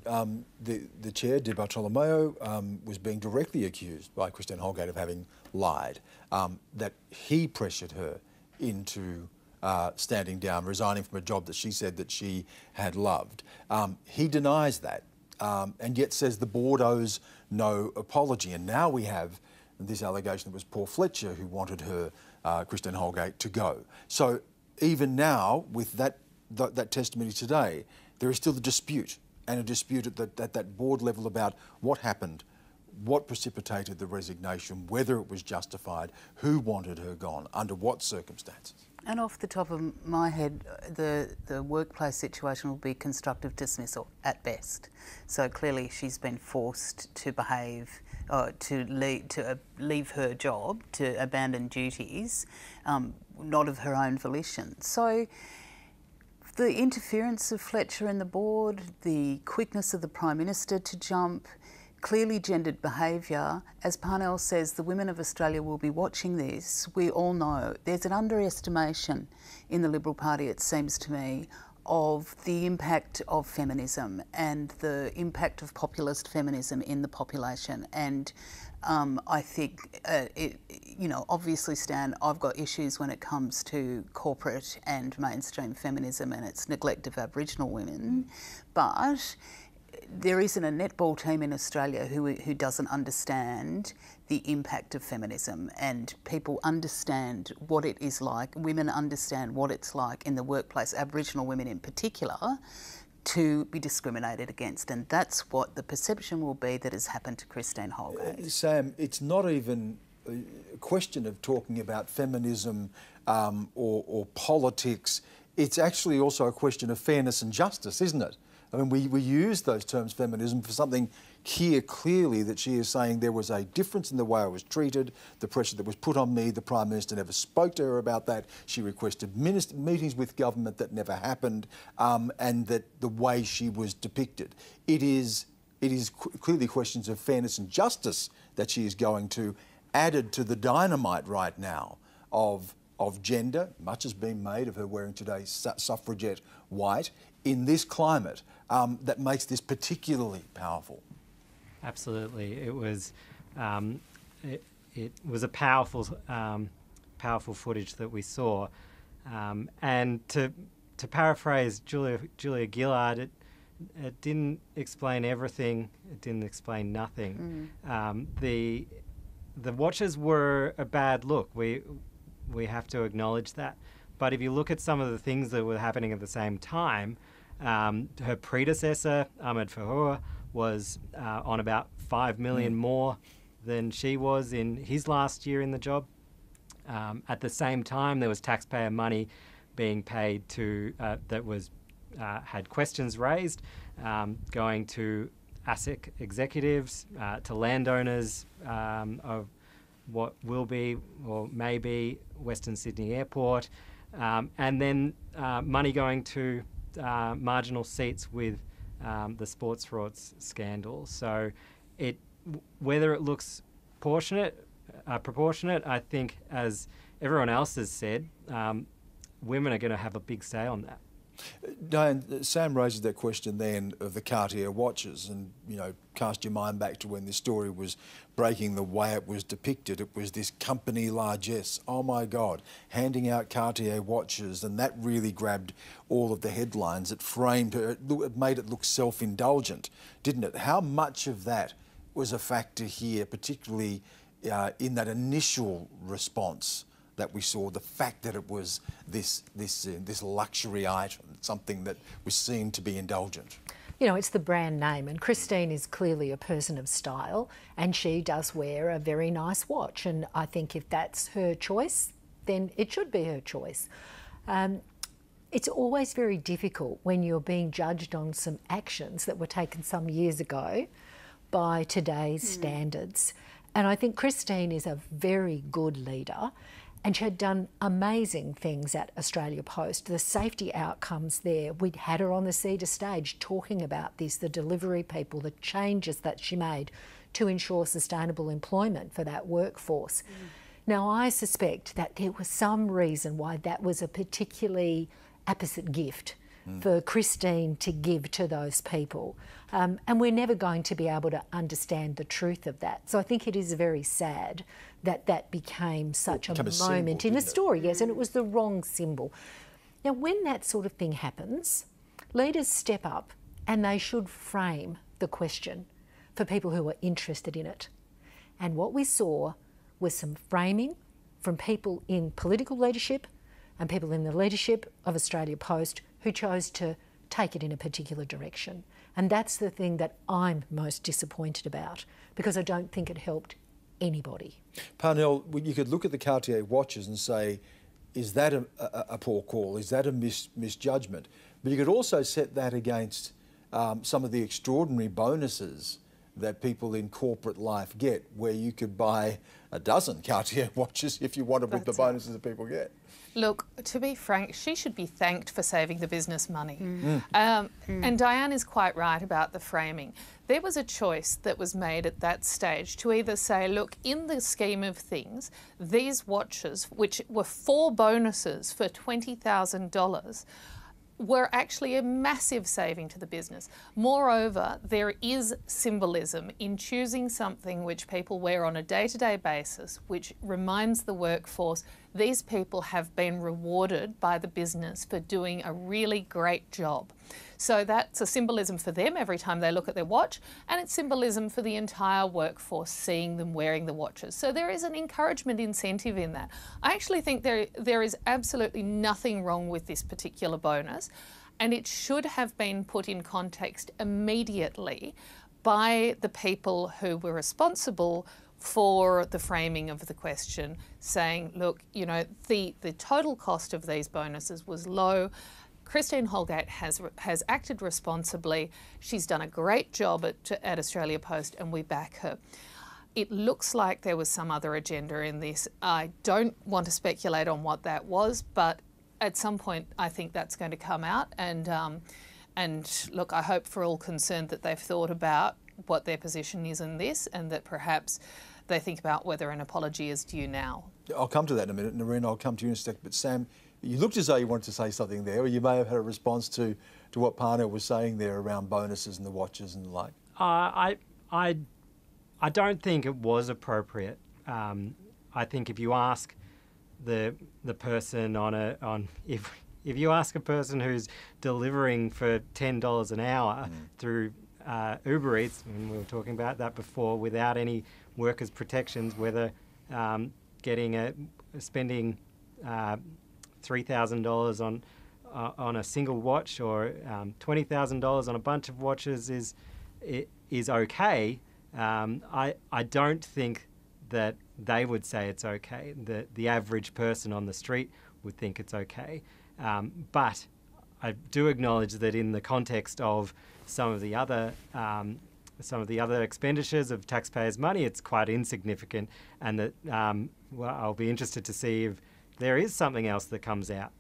the chair, Di Bartolomeo, was being directly accused by Christine Holgate of having lied, that he pressured her into standing down, resigning from a job that she said that she had loved. He denies that, and yet says the board owes no apology. And now we have this allegation that was Paul Fletcher who wanted her, Christine Holgate, to go. So even now, with that testimony today, there is still the dispute, and a dispute at that board level about what happened, what precipitated the resignation, whether it was justified, who wanted her gone, under what circumstances. And off the top of my head, the workplace situation will be constructive dismissal at best. So clearly she's been forced to behave, to leave her job, to abandon duties, not of her own volition. So the interference of Fletcher and the board, the quickness of the Prime Minister to jump, clearly gendered behaviour. As Parnell says, the women of Australia will be watching this. We all know there's an underestimation in the Liberal Party, it seems to me, of the impact of feminism and the impact of populist feminism in the population. And I think, you know, obviously, Stan, I've got issues when it comes to corporate and mainstream feminism and its neglect of Aboriginal women, but there isn't a netball team in Australia who doesn't understand the impact of feminism, and people understand what it is like, women understand what it's like in the workplace, Aboriginal women in particular, to be discriminated against, and that's what the perception will be that has happened to Christine Holgate. Sam, it's not even a question of talking about feminism or politics, it's actually also a question of fairness and justice, isn't it? I mean, we use those terms, feminism, for something here clearly that she is saying there was a difference in the way I was treated, the pressure that was put on me. The Prime Minister never spoke to her about that. She requested meetings with government that never happened, and that the way she was depicted. It is clearly questions of fairness and justice that she is going to, added to the dynamite right now of gender. Much has been made of her wearing today's suffragette white in this climate, that makes this particularly powerful. Absolutely, it was a powerful, powerful footage that we saw. And to paraphrase Julia Gillard, it it didn't explain everything. It didn't explain nothing. Mm. The watches were a bad look. We have to acknowledge that. But if you look at some of the things that were happening at the same time, her predecessor, Ahmed Fahour, was on about 5 million more than she was in his last year in the job. At the same time, there was taxpayer money being paid to that was had questions raised, going to ASIC executives, to landowners of what will be or may be Western Sydney Airport, and then money going to marginal seats with the sports frauds scandal. So it, whether it looks proportionate, I think, as everyone else has said, women are going to have a big say on that. Diane, Sam raises that question then of the Cartier watches, and, you know, cast your mind back to when this story was breaking, the way it was depicted. It was this company largesse, oh my God, handing out Cartier watches, and that really grabbed all of the headlines. It framed her, it made it look self-indulgent, didn't it? How much of that was a factor here, particularly in that initial response that we saw, the fact that it was this luxury item, something that was seen to be indulgent? You know, it's the brand name, and Christine is clearly a person of style, and she does wear a very nice watch, and I think if that's her choice, then it should be her choice. It's always very difficult when you're being judged on some actions that were taken some years ago by today's standards. And I think Christine is a very good leader, and she had done amazing things at Australia Post. The safety outcomes there, we'd had her on the Cedar stage talking about this, the delivery people, the changes that she made to ensure sustainable employment for that workforce. Mm. Now, I suspect that there was some reason why that was a particularly apposite gift for Christine to give to those people. And we're never going to be able to understand the truth of that. So I think it is very sad that that became such a moment in a story, yes, and it was the wrong symbol. Now, when that sort of thing happens, leaders step up and they should frame the question for people who are interested in it. And what we saw was some framing from people in political leadership and people in the leadership of Australia Post who chose to take it in a particular direction. And that's the thing that I'm most disappointed about, because I don't think it helped anybody. Parnell, you could look at the Cartier watches and say, is that a poor call? Is that a misjudgment? But you could also set that against some of the extraordinary bonuses that people in corporate life get, where you could buy a dozen Cartier watches if you wanted with the bonuses that people get. Look, to be frank, she should be thanked for saving the business money. And Diane is quite right about the framing. There was a choice that was made at that stage to either say, look, in the scheme of things, these watches, which were four bonuses for $20,000, were actually a massive saving to the business. Moreover, there is symbolism in choosing something which people wear on a day-to-day basis, which reminds the workforce these people have been rewarded by the business for doing a really great job. So that's a symbolism for them every time they look at their watch, and it's symbolism for the entire workforce seeing them wearing the watches. So there is an encouragement incentive in that. I actually think there is absolutely nothing wrong with this particular bonus, and it should have been put in context immediately by the people who were responsible for the framing of the question, saying, look, you know, the total cost of these bonuses was low. Christine Holgate has acted responsibly. She's done a great job at Australia Post, and we back her. It looks like there was some other agenda in this. I don't want to speculate on what that was, but at some point I think that's going to come out. And look, I hope for all concerned that they've thought about what their position is in this, and that perhaps they think about whether an apology is due now. I'll come to that in a minute, Nareen. I'll come to you in a sec. But Sam, you looked as though you wanted to say something there, or you may have had a response to what Parnell was saying there around bonuses and the watches and the like. I don't think it was appropriate. I think if you ask the person on if If you ask a person who's delivering for $10 an hour through Uber Eats, and we were talking about that before, without any workers' protections, whether spending $3,000 on a single watch or $20,000 on a bunch of watches is okay. I don't think that they would say it's okay. The average person on the street would think it's okay. But I do acknowledge that in the context of some of the other expenditures of taxpayers' money, it's quite insignificant, and that well, I'll be interested to see if there is something else that comes out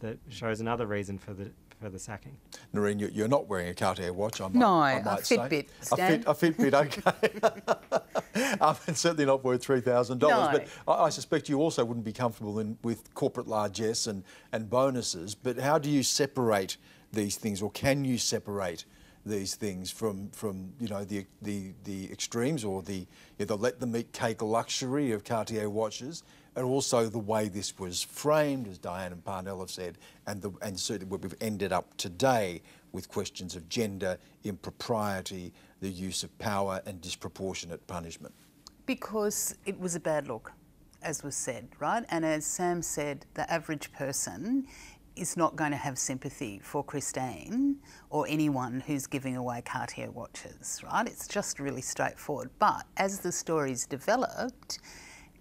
that shows another reason for the sacking. Nareen, you're not wearing a Cartier watch, I might say. No, a Fitbit, Stan. A Fitbit, okay. It's certainly not worth $3,000. No. But I suspect you also wouldn't be comfortable with corporate largesse and bonuses. But how do you separate these things, or can you separate these things from you know, the extremes, or the let them eat cake luxury of Cartier watches, and also the way this was framed, as Diane and Parnell have said, and certainly where we've ended up today with questions of gender, impropriety, the use of power and disproportionate punishment? Because it was a bad look, as was said, right? And as Sam said, the average person is not going to have sympathy for Christine or anyone who's giving away Cartier watches, right? It's just really straightforward. But as the story's developed,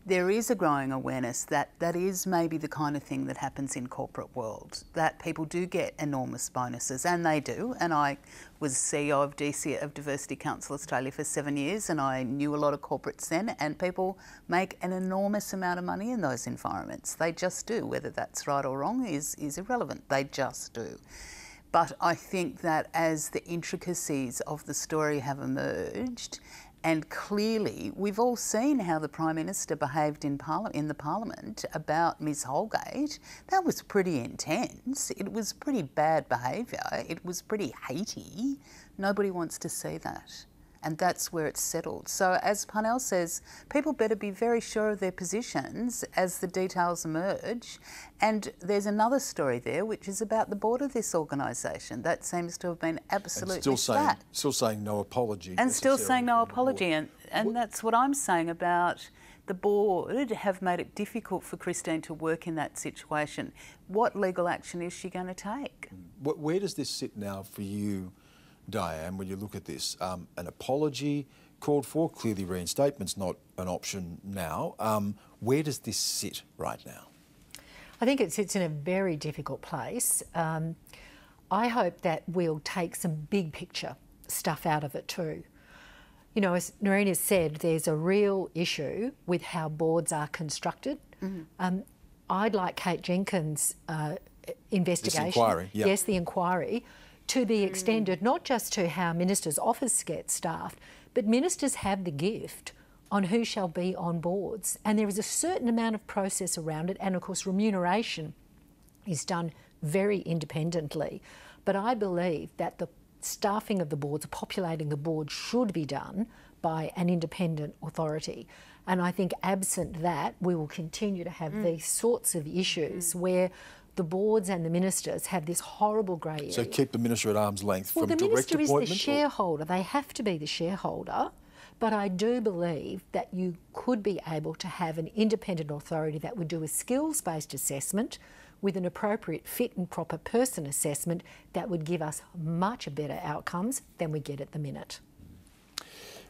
there is a growing awareness that that is maybe the kind of thing that happens in corporate world, that people do get enormous bonuses, and they do. And I was CEO of DC, of Diversity Council Australia, for 7 years, and I knew a lot of corporates then, and people make an enormous amount of money in those environments. They just do. Whether that's right or wrong is irrelevant. They just do. But I think that as the intricacies of the story have emerged, and clearly, we've all seen how the Prime Minister behaved in the Parliament about Ms Holgate. That was pretty intense. It was pretty bad behaviour. It was pretty hatey. Nobody wants to see that. And that's where it's settled. So as Parnell says, people better be very sure of their positions as the details emerge. And there's another story there, which is about the board of this organisation. That seems to have been absolutely flat. Still saying no apology. And still saying no apology. And that's what I'm saying about the board have made it difficult for Christine to work in that situation. What legal action is she going to take? Where does this sit now for you, Diane, when you look at this? An apology called for, clearly reinstatement's not an option now. Where does this sit right now? I think it sits in a very difficult place. I hope that we'll take some big picture stuff out of it too. You know, as Nareen has said, there's a real issue with how boards are constructed. Mm-hmm. I'd like Kate Jenkins' investigation. This inquiry, yeah. Yes, the inquiry, to be extended not just to how ministers' office gets staffed, but ministers have the gift on who shall be on boards. And there is a certain amount of process around it, and of course remuneration is done very independently. But I believe that the staffing of the boards, populating the board, should be done by an independent authority. And I think absent that, we will continue to have these sorts of issues where the boards and the ministers have this horrible grey area. So keep the minister at arm's length from direct appointment? Well, the minister is the shareholder. They have to be the shareholder. But I do believe that you could be able to have an independent authority that would do a skills-based assessment with an appropriate fit and proper person assessment that would give us much better outcomes than we get at the minute.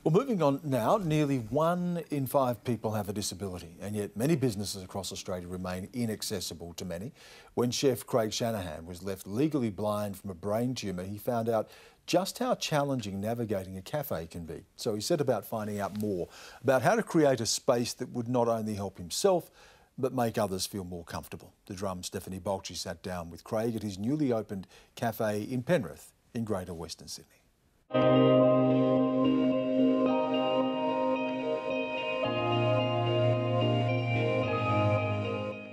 Well, moving on now, nearly 1 in 5 people have a disability, and yet many businesses across Australia remain inaccessible to many. When chef Craig Shanahan was left legally blind from a brain tumour, he found out just how challenging navigating a cafe can be. So he set about finding out more about how to create a space that would not only help himself, but make others feel more comfortable. The Drum's Stephanie Balchi sat down with Craig at his newly opened cafe in Penrith in Greater Western Sydney.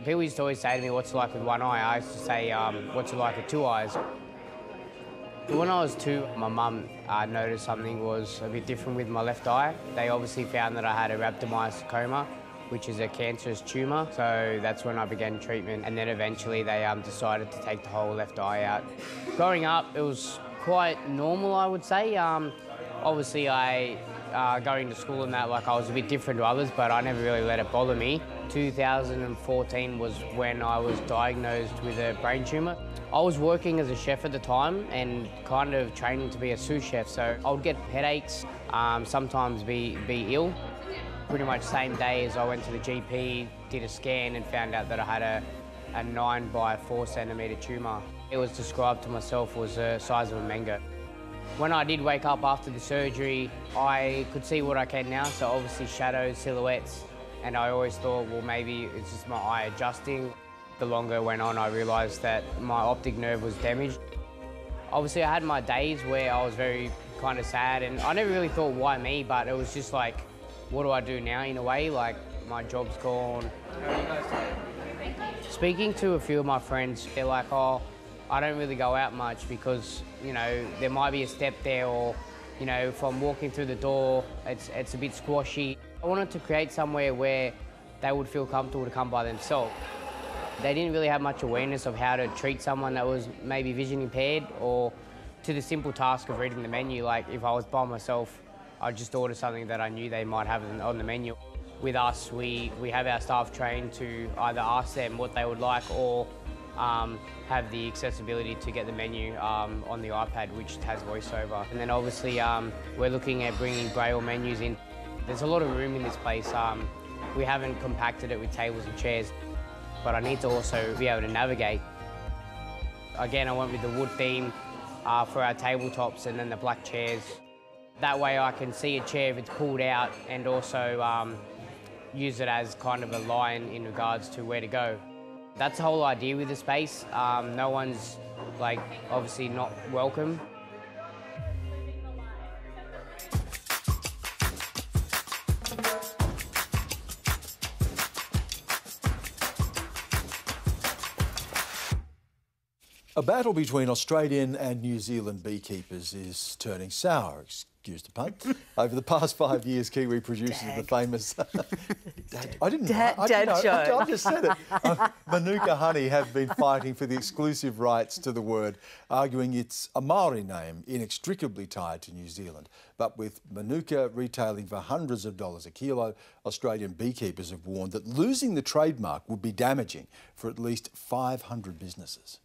People used to always say to me, what's it like with one eye? I used to say, what's it like with two eyes? When I was 2, my mum noticed something was a bit different with my left eye. They obviously found that I had a rhabdomyosarcoma, which is a cancerous tumour. So that's when I began treatment, and then eventually they decided to take the whole left eye out. Growing up, it was quite normal, I would say. Obviously, going to school and that, like, I was a bit different to others, but I never really let it bother me. 2014 was when I was diagnosed with a brain tumour. I was working as a chef at the time and kind of training to be a sous chef, so I would get headaches, sometimes be ill. Pretty much same day as I went to the GP, did a scan and found out that I had a 9 by 4 centimetre tumour. It was described to myself as the size of a mango. When I did wake up after the surgery, I could see what I can now, so obviously shadows, silhouettes, and I always thought, well, maybe it's just my eye adjusting. The longer it went on, I realised that my optic nerve was damaged. Obviously, I had my days where I was very kind of sad, and I never really thought, why me? But it was just like, what do I do now, in a way? Like, my job's gone. Speaking to a few of my friends, they're like, oh, I don't really go out much because, you know, there might be a step there, or, you know, if I'm walking through the door, it's a bit squashy. I wanted to create somewhere where they would feel comfortable to come by themselves. They didn't really have much awareness of how to treat someone that was maybe vision impaired, or to the simple task of reading the menu. Like, if I was by myself, I'd just order something that I knew they might have on the menu. With us, we have our staff trained to either ask them what they would like, or have the accessibility to get the menu on the iPad, which has voiceover. And then obviously we're looking at bringing braille menus in. There's a lot of room in this place. We haven't compacted it with tables and chairs, but I need to also be able to navigate. Again, I went with the wood theme for our tabletops, and then the black chairs. That way I can see a chair if it's pulled out, and also use it as kind of a line in regards to where to go. That's the whole idea with the space. No one's, like, obviously not welcome. A battle between Australian and New Zealand beekeepers is turning sour, excuse the pun. Over the past 5 years, Kiwi producers of the famous... I just said it. Manuka honey have been fighting for the exclusive rights to the word, arguing it's a Maori name inextricably tied to New Zealand. But with Manuka retailing for hundreds of dollars a kilo, Australian beekeepers have warned that losing the trademark would be damaging for at least 500 businesses.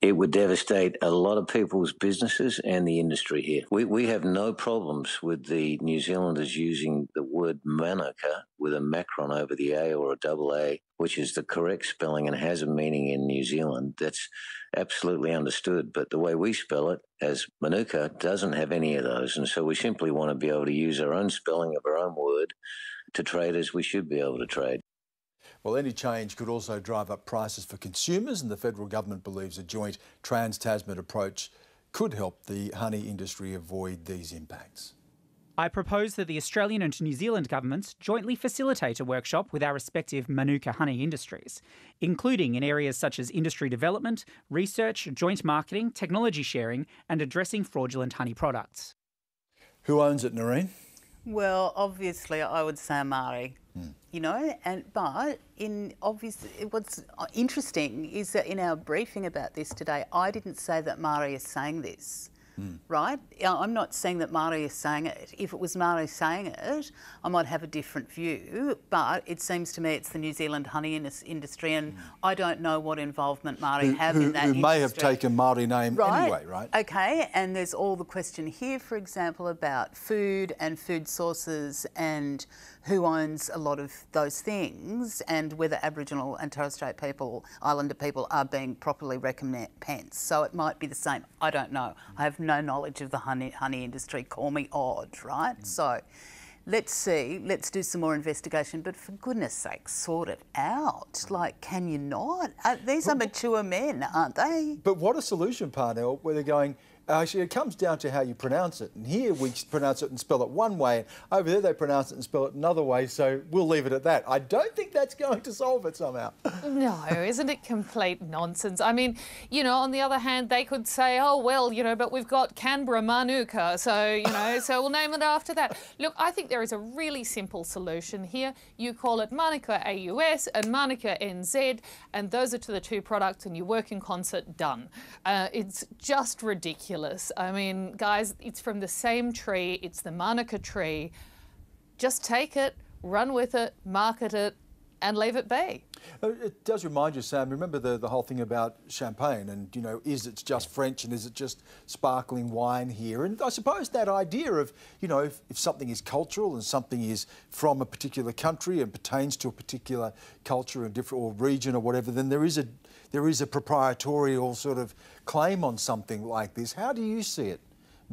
It would devastate a lot of people's businesses and the industry here. We have no problems with the New Zealanders using the word Manuka with a macron over the A or a double A, which is the correct spelling and has a meaning in New Zealand that's absolutely understood. But the way we spell it as Manuka doesn't have any of those. And so we simply want to be able to use our own spelling of our own word to trade as we should be able to trade. Well, any change could also drive up prices for consumers, and the federal government believes a joint trans-Tasman approach could help the honey industry avoid these impacts. I propose that the Australian and New Zealand governments jointly facilitate a workshop with our respective Manuka honey industries, including in areas such as industry development, research, joint marketing, technology sharing, and addressing fraudulent honey products. Who owns it, Nareen? Well, obviously, I would say Maori. You know, but what's interesting is that in our briefing about this today, I didn't say that Maori is saying this, right? I'm not saying that Maori is saying it. If it was Maori saying it, I might have a different view, but it seems to me it's the New Zealand honey industry, and I don't know what involvement Maori have in that industry. Who may have taken Maori name anyway, right? Okay, and there's all the question here, for example, about food and food sources and who owns a lot of those things, and whether Aboriginal and Torres Strait people, Islander people, are being properly recompensed. So it might be the same. I don't know. I have no knowledge of the honey industry. Call me odd, right? So let's see. Let's do some more investigation. But for goodness sake, sort it out. Like, can you not? These are mature men, aren't they? But what a solution, Parnell, where they're going... Actually, it comes down to how you pronounce it. And here we pronounce it and spell it one way. Over there they pronounce it and spell it another way, so we'll leave it at that. I don't think that's going to solve it somehow. No, isn't it complete nonsense? I mean, you know, on the other hand, they could say, oh, well, you know, but we've got Canberra Manuka, so, you know, so we'll name it after that. Look, I think there is a really simple solution here. You call it Manuka AUS and Manuka NZ, and those are the two products, and you work in concert, done. It's just ridiculous. I mean, guys, it's from the same tree. It's the Manuka tree. Just take it, run with it, market it, and leave it be. It does remind you, Sam, remember the whole thing about champagne and, you know, is it just French and is it just sparkling wine here? And I suppose that idea of, you know, if something is cultural and something is from a particular country and pertains to a particular culture and different or region or whatever, then there is a proprietorial sort of claim on something like this. How do you see it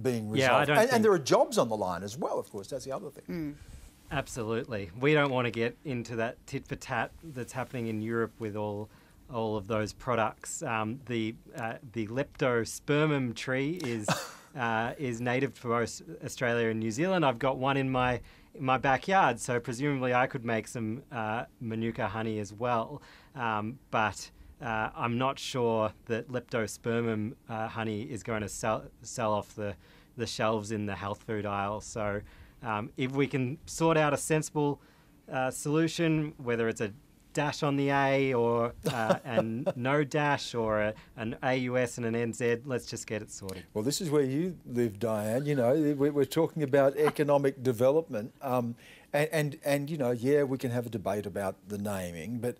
being resolved? Yeah, I don't and there are jobs on the line as well, of course. That's the other thing. Mm. Absolutely. We don't want to get into that tit for tat that's happening in Europe with all of those products. The leptospermum tree is native to both Australia and New Zealand. I've got one in my backyard, so presumably I could make some Manuka honey as well. But I'm not sure that leptospermum honey is going to sell off the shelves in the health food aisle. So. If we can sort out a sensible solution, whether it's a dash on the A or and no dash or an AUS and an NZ, let's just get it sorted. Well, this is where you live, Diane. You know, we're talking about economic development, and you know, yeah, we can have a debate about the naming, but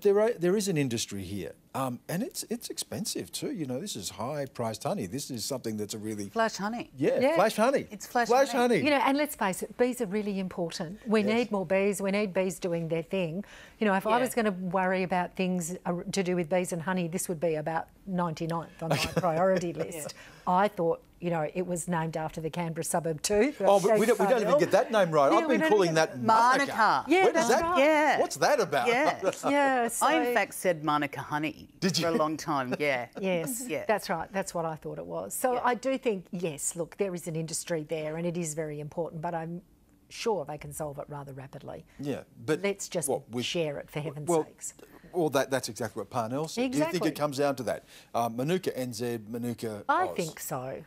there is an industry here, and it's expensive too. You know, this is high-priced honey. This is something that's a really flash honey. Yeah, yeah. Flash honey. It's flash honey. You know, and let's face it, bees are really important. We need more bees. We need bees doing their thing. You know, if I was going to worry about things to do with bees and honey, this would be about 99th on my priority list. Yeah. I thought. You know, it was named after the Canberra suburb too. Oh, but we don't even get that name right. Yeah, I've been calling that Manuka. Yeah, that's right. Yeah. What's that about? Yeah, yeah. So I in fact said Manuka honey. Did you? For a long time. Yeah. Yes. Yeah. That's right. That's what I thought it was. So I do think, yes, look, there is an industry there, and it is very important. But I'm sure they can solve it rather rapidly. Yeah, but let's just share it for heaven's sakes. Well, that's exactly what Parnell said. Exactly. Do you think it comes down to that? Manuka NZ, Manuka. I think so.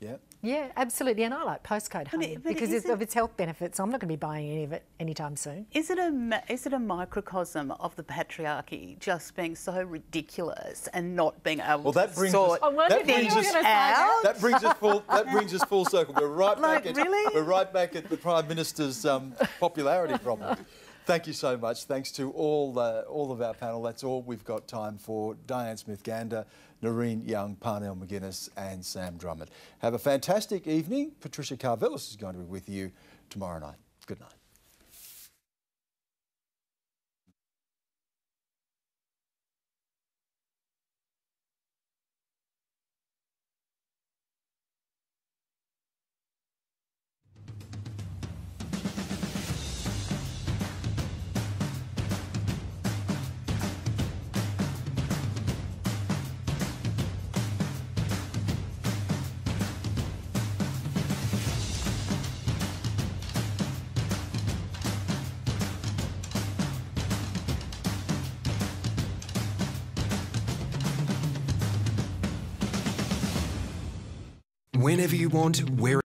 Yeah. Yeah, absolutely. And I like postcode honey because of its health benefits. I'm not going to be buying any of it anytime soon. Is it a microcosm of the patriarchy just being so ridiculous and not being able to sort out? That brings us full circle. We're right back. We're right back at the Prime Minister's popularity problem. Thank you so much. Thanks to all of our panel. That's all we've got time for. Diane Smith-Gander, Nareen Young, Parnell McGuinness and Sam Drummond. Have a fantastic evening. Patricia Karvelis is going to be with you tomorrow night. Good night. Whenever you want, wherever